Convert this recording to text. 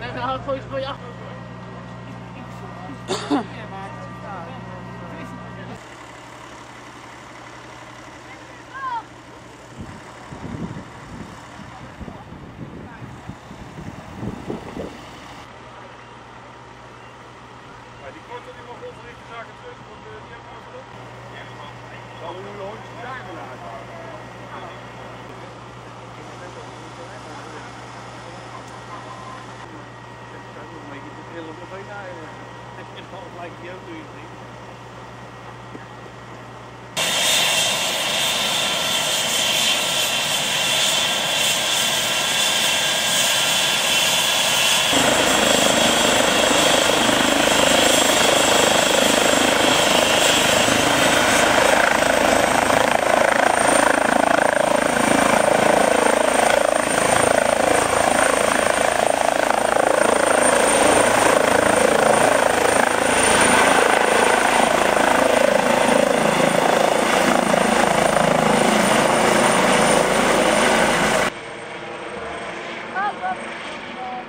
Nee, dan hou ik gewoon iets voor je achter. Die korte die mogen onze lichte zaken tussen, want die hebben we ook gedaan. Zal we nu nog eens dagen laten houden? Een beetje te trillen op een naar. Het is wel gelijk die ook doe je niet. Thank you.